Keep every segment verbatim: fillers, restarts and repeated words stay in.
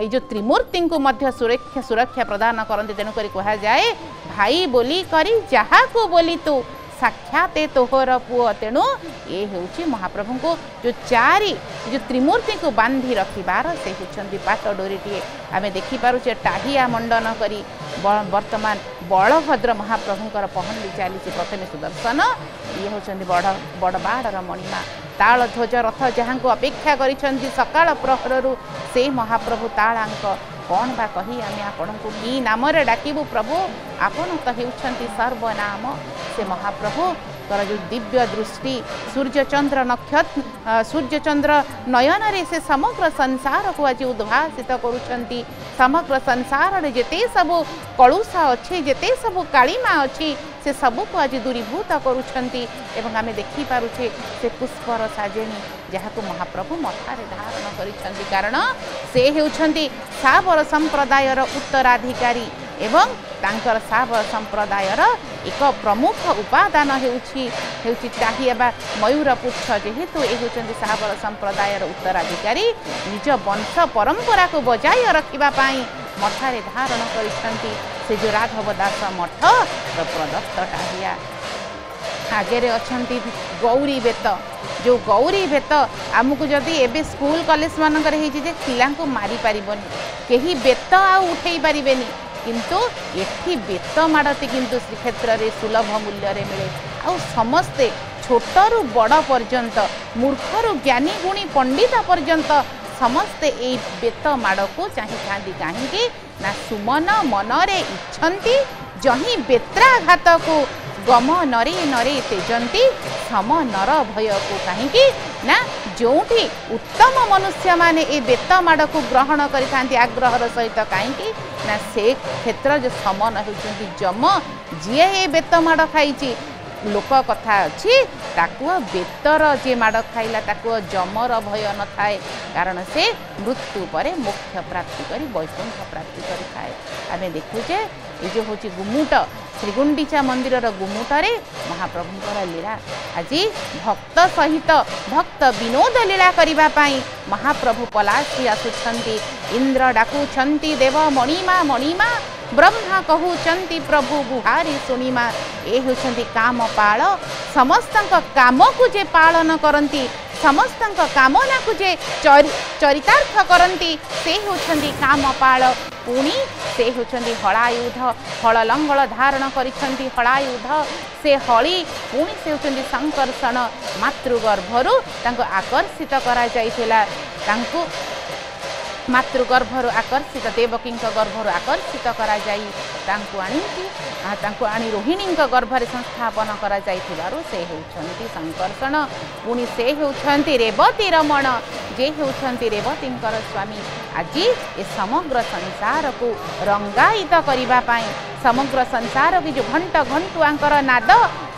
ये जो त्रिमूर्ति को मध्य सुरक्षा सुरक्षा प्रदान करते तेणुकर कह जाए भाई बोली करी जहा को बोली तू साक्षाते तोहर पुओ। तेणु ये हूँ महाप्रभु को जो चारि जो त्रिमूर्ति को बांधि रखिबार से होती पाट डोरीटे आम देखिपे टाहिया मंडन करी वर्तमान बलभद्र महाप्रभुं पहंडी चली प्रथमे सुदर्शन ये होती बड़ बड़बाड़ मणिमा ताल ध्वज रथ जहाँ अपेक्षा कर सकाल प्रहर से महाप्रभु ताला कौन बा कही आम आपण को कि नाम डाकबू प्रभु आपण तो होती सर्वनाम से महाप्रभु तर जो दिव्य दृष्टि सूर्यचंद्र नक्षत्र सूर्यचंद्र नयन से समग्र संसार को आज उद्भासित करुँच समग्र संसार जिते सब कलुषा अच्छे जिते सब कालीमा अच्छी से सबू को आज दूरीभूत करुँच एवं आम देखिपे से पुष्पर साजेणी जहाँ महाप्रभु मथारे धारण करिछन्ति कारण से हेउछन्ति साबर संप्रदायर उत्तराधिकारी एवं तांकर साबर संप्रदायर एक प्रमुख उपादान हेउछि हेउछि ताहिया बा मयूरपुच्छ जेहेतु ए हेउछन्ति साबर संप्रदायर उत्तराधिकारी निज वंश परंपरा को बजाय रखिबा पाई मथारे धारण करिछन्ति से जो राघव दास मठ प्रदत्त ताहिया आगे अच्छी गौरी बेत जो गौरी बेत आमको जदि एबे स्कूल कॉलेज मानक पिला मारी पारिबनी केही बेत आ उठे पारिबेनी किंतु एठी बेत माड़ती किंतु श्रीक्षेत्र रे सुलभ मूल्य रे मिले आ समस्ते छोटरू बड़ पर्यंत मूर्खरू ज्ञानी गुणी पंडित पर्यंत समस्ते ए बेत माड़ को चाहिए कहीं सुमन मनरे इच्छन्ति जही बेत्राघात को गम नरे नरे तेजंती सम नर भय को कहीं ना जो उत्तम मनुष्य माने ए बेत माड़ को ग्रहण करि आग्रहर सहित कहीं ना से क्षेत्र जो समन होती जम जी ए बेत माड़ खाई लोक कथा अच्छी ताकुआ बेतर जे माड़ खाइला ताकुआ जमर भय न थाए कारण से मृत्यु परे मोक्ष प्राप्ति करी वैकुंठ प्राप्ति करी थाए। आमे देखुचे ये जो होची गुमुट श्रीगुंडीचा मंदिर गुमुटर महाप्रभुंकर लीला आज भक्त सहित भक्त विनोद लीला करिबा पाई महाप्रभु पलासी आसुछन्ति इंद्र डाकुछन्ति देव मणिमा मणिमा ब्रह्मा कहूचन्ति प्रभु गुहारी सुनिमा ए होचन्ति काम पाल समस्तंक काम को जे पालन करन्ति समस्तंक कामना को जे चरितार्थ करन्ति से होचन्ति काम पाल पुणी से होचन्ति हलायुध हल लंगल धारण करिछन्ति हलायुध से हली पुणी से होचन्ति संकर्षण मातृगर्भरु तांको आकर्षित करा जायथिला तांको मातृगर्भर आकर्षित देवकींक गर्भर आकर्षित करा जाई तांकु आनिकी तांकु आनी रोहिणींक गर्भर संस्थापन करा जाई थिबारु से हेउछन्ति संकर्षण पुणी से हेउछन्ति रेवती रमण जे हेउछन्ति रेवतींकर स्वामी आज ए समग्र संसार को रंगायित करिबा पाई समग्र संसार की जो घंट घंटुआंकर नाद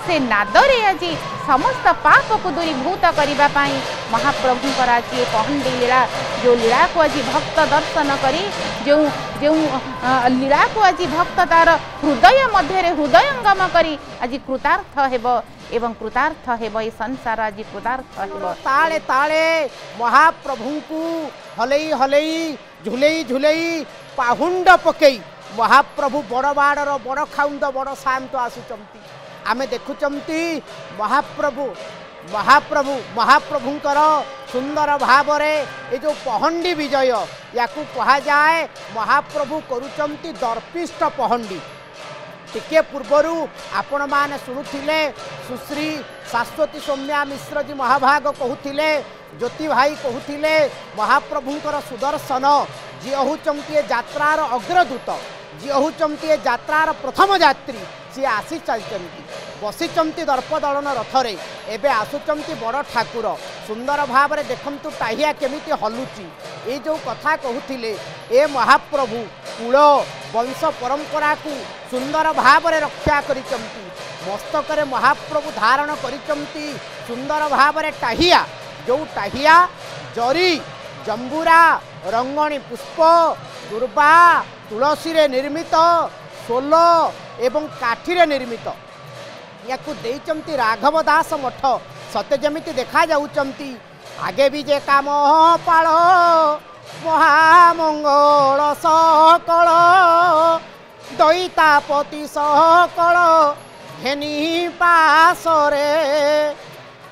से नादरे आज समस्त पाप को दूरीभूत करिबा पाई महाप्रभु आज ये पहंडी लीला जो लीला को आज भक्त दर्शन करी जो जो लीला को आज भक्त तार हृदय मध्य हृदयंगम करी आज कृतार्थ हेब एवं कृतार्थ हेब ये संसार आज कृतार्थ हेब। ताले ताले महाप्रभु को हलई हलई झुलई झुलई पाहुंड पकई महाप्रभु बड़बाड़ बड़ खाउंद बड़ शांत आसुचंती आमे देखुचंती महाप्रभु महाप्रभु महाप्रभुंकर सुंदर भावरे ये जो पहंडी विजय या कहा जाए महाप्रभु करुचंती दर्पिष्ट पहंडी टिके पूर्वर आपण मैंने शुणुले सुश्री शाश्वती सौम्या मिश्र जी महाभाग कहते ज्योति भाई कहते महाप्रभुंकर सुदर्शन जी होती यात्रार अग्रदूत जी होती यात्रार प्रथम यात्री सी आसी चलती बसीचंती दर्पदलन रथरे एबे आसुचंती बड़ ठाकुर सुंदर भाव में देखंतु टाहिया केमिति हलुची ये जो कथा कहूथिले ए महाप्रभु कूल वंश परंपरा को सुंदर भाव में रक्षा करिचंती मस्तक रे महाप्रभु धारण करिचंती सुंदर भाव में टाहिया जो टाहिया जरी जंबुरा रंगणी पुष्प दुर्बा तुलसी रे निर्मित सोल एवं काठी रे निर्मित या देचंती राघव दास मठ सत्य जमीती देखा जाऊचंती आगे भी जे काम पालो महामंगल प्रजापति सकल घेनी पासरे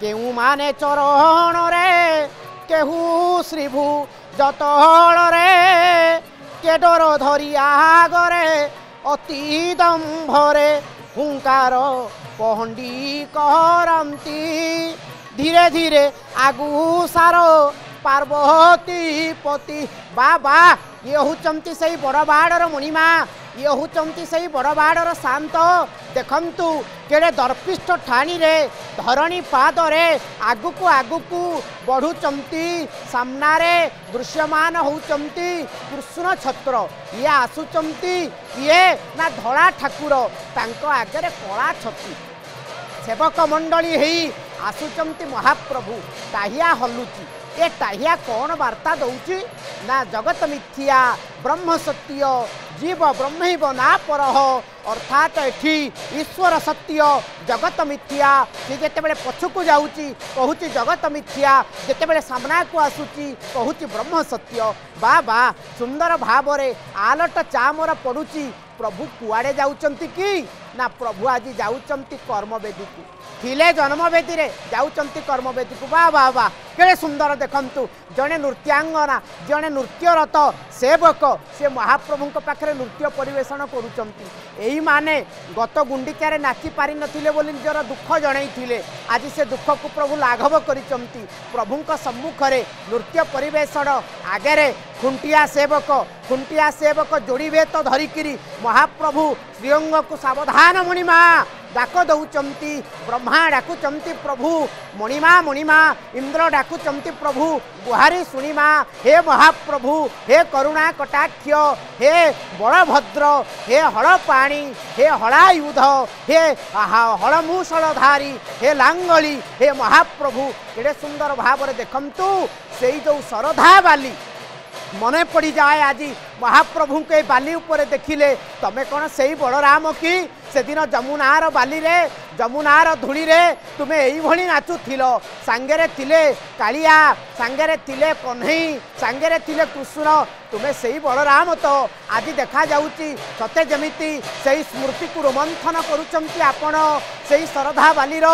केहू माने चरण रे केहू श्रीभू जतल रे के डर धरी आगरे अति दम्भरे हुंकार पहंडी करंती धीरे धीरे आगु सारो पार्वती पति बाबा ये होती से बड़बाड़ मुनिमा ये होती से बड़बाड़ शांत देखु केड़े दर्पिष्ट ठाणी रे धरणी पाद रे आगु को आगु को बढ़ुचंती सामना रे दृश्यमान होती कृष्ण छत्र ये आसुचंती ये ना धड़ा ठाकुर तांको आगे कला छती सेवक मंडली ही आसुचंती महाप्रभु ताहिया हलुची ये ताहिया कौन वार्ता दौची ना जगत मिथ्या ब्रह्म सत्य जीव ब्रह्म ही बना परह अर्थात एठी ईश्वर सत्य जगत मिथ्या से जितेबले पछकू जाऊँगी कहूँ जगत मिथ्या जितेबले सामना को आसूची कहूँ ब्रह्म सत्य बाबा सुंदर भाव रे आलट चामर पड़ुची प्रभु कुआड़े जाउचंती की ना प्रभु आज जाउचंती कर्मवेदी को थिले जन्मवेदी रे जाउचंती कर्मवेदी को वाह वाह वाह केड़े सुंदर देखंतु जड़े नृत्यांगना जड़े नृत्यरत सेवक से महाप्रभु पाखे नृत्य परिवेषण करुचंती एई माने गत गुंडिकारे नाचि पारि नथिले बोली निजर दुख जणैथिले आज से दुख को प्रभु लाघव करिचंती प्रभु सम्मुख रे नृत्य परिवेषण आगे रे खुंटिया सेवक खुंटिया सेवक जोड़ी बेत धरिकी महाप्रभु श्रीअंग को सावधान मणिमा डाक दौचंती ब्रह्मा डाकुचंती प्रभु मणिमा मणिमा इंद्र डाकुचंती प्रभु गुहारी सुणिमा हे महाप्रभु हे करुणा कटाक्ष हे बलभद्र हे हड़पाणी हे हड़ायुध हे हड़मूषलधारी हे लांगली हे महाप्रभु केड़े सुंदर भाव रे देखंतु सेई जो सरधा बाली मने पड़ जाए आज महाप्रभु के बाली उपरे देखिले तमें कौन से बलराम की से दिन जमुनार बाली रे जमुनार धूली रे तुमे यही नाचुथिल सांगेरे थिले कालिया सांगेरे थिले कन्हई सांगेरे थिले कृष्ण तुमे से बलराम तो आज देखा जाउची सते जमिति से स्मृति को रोमंथन करुचंती आपण से सरधा बालीर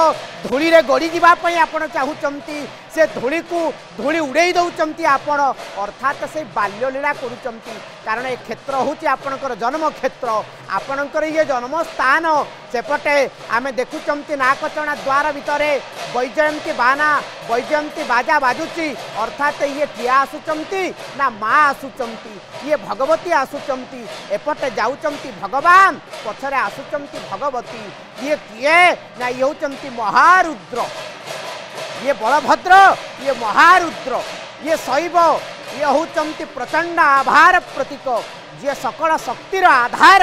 धूली रे गड़ी जावाई आपण चाहूचंती से धूली को धूली उड़े दौचंती आपण अर्थात से बाल्यलीला करुचंती कारण ये क्षेत्र हूँ आपणकर जन्म क्षेत्र आपणकर ये जन्म स्थान सेपटे आम देखुचंती नाकचना द्वार भितर बैजयंती बाना बैजयंती बाजा बाजुची अर्थात ये ठिया आसुचंती ना माँ आसुचंती ये भगवती आसुचंती एपटे जाउचंती भगवान पछरे आसुचंती भगवती ये किए ना ये होचंती महारुद्र ये बलभद्र ये महारुद्र ये शैव ये होचंती प्रचंड आभार प्रतीक जी सकल शक्तिर आधार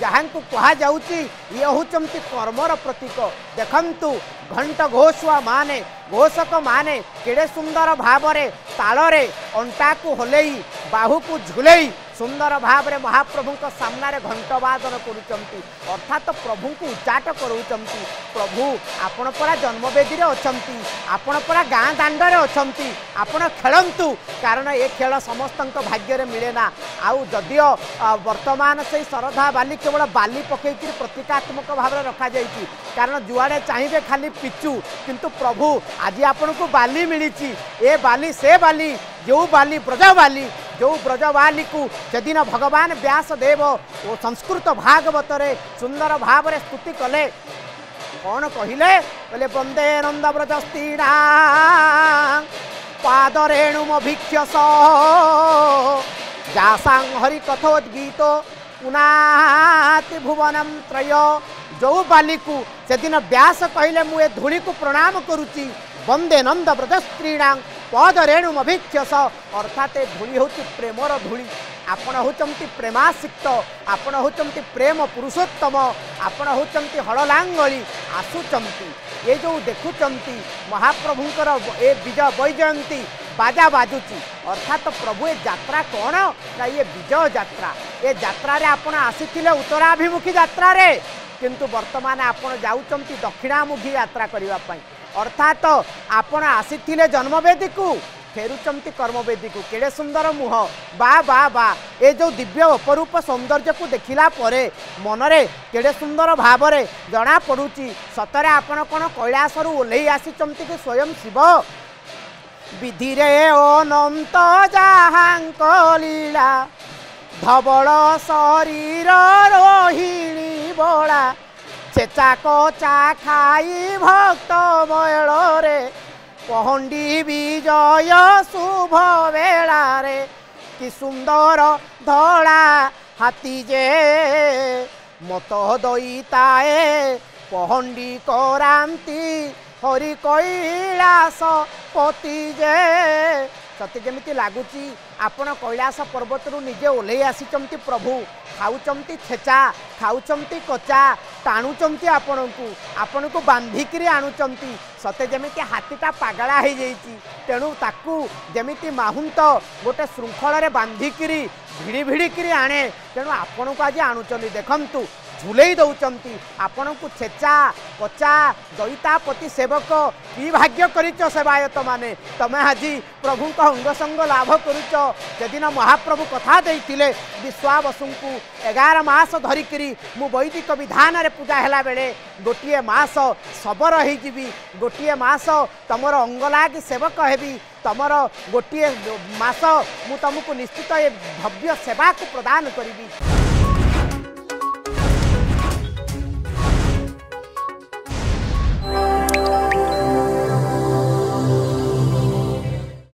जहाँ को कह जाऊँगी ये होचंती कर्मर प्रतीक देखंतु घंट घोषुआ माने घोषक माने केड़े सुंदर भाव रे ताल रे अंटा को हलई बाहू को झुलई सुंदर भाव रे महाप्रभु सामना रे घंट वादन करुचंती अर्थात प्रभु को उच्चाट करुचंती प्रभु आपण परा जन्मवेदी रे अछंती आपण परा गाँ दांड रे अछंती आपण खेलंतु कारण ये खेल समस्तंक भाग्य रे मिले ना आउ जदियो वर्तमान से सरधा बाली केवल बाली पकईकि प्रतीकात्मक भाव रे रखा जाइछि कारण जुआड़े चाहिए खाली पिचु किंतु प्रभु आज आपण को बाली मिली ए बाली से बाली जो बाली ब्रज बाली जो ब्रजवाली को जदिन भगवान व्यासदेव वो संस्कृत भागवत रे सुंदर भाव रे स्तुति कले कौन कहले बोले वंदे नंद ब्रजस्तीणा पाद रेणुम भिक्षस जासां हरि कथोद्गीत पुनाति भुवनम त्रय जो बाली को सेदिन व्यास कहले मुए धूली को प्रणाम करुची वंदे नंद ब्रजस्त्रीणांग पद रेणुम अभिक्षस अर्थात धूली होची प्रेमर धूली आपण होचंती प्रेमासिक्त आपण होचंती प्रेम पुरुषोत्तम आपण होचंती हड़लांगली आसुचंती ये जो देखुचंती महाप्रभुंकर ए विजय बैजयंती बाजा बाजुची अर्थात प्रभु ये यात्रा कौन ना ये विजय यात्रा ये यात्रा रे आपण आसीथिले उत्तराभिमुखी यात्रा रे किंतु वर्तमान आपण जाउचंती दक्षिणामुखी यात्रा करबा पई अर्थात आपण आसीथिले जन्मवेदी को फेरुचंती कर्मवेदी को केड़े सुंदर मुह बा बा बा ए जो दिव्य अपरूप सौंदर्य को देखला परे मनरे केड़े सुंदर भाव में जना पड़ुची सतरे आपण कौन कैलास रु ओल्लई आसीचंती कि स्वयं शिव विधि रे अनंत जाहांक लीला धवल शरीर रोहिणी बड़ा चेचाक चा खाई भक्त मयल रे पहंडी विजय शुभ बेला रे कि सुंदर धड़ा हाथी जे मत दईताए पहंडी करांती हरि कैलास पति जे सत्य जमी लगुच आपण कैलास पर्वत रु निजे ओल्लई आसीचंती प्रभु खाऊचंती छेचा खाऊचंती कचा टाणुचंती आपण को आपण को बांधिक आणुचंती सते जमीती हाथीटा पगला हो जाइए तेणु ताकू जमीती माहुंत गोटे श्रृंखल बांधिक भिड़ी भिड़िक आणे तेणु आपण को आज आणुचंती देखंतु झुलई दौचंती आपण को छेचा कचा दईतापति सेवक कि भाग्य करिच सेवायत माने तमे आज प्रभु का अंग संग लाभ करुच जदिन महाप्रभु कथा देइतिले विश्वावसु को एगार मास धरिक मु वैदिक विधान रे पूजा हैला बेले गोटे मास सबर होगी गोटे मास तमर अंग लाग सेवक हेबी तमर गोटे मास मु तुमको निश्चित ये भव्य सेवा को प्रदान करी।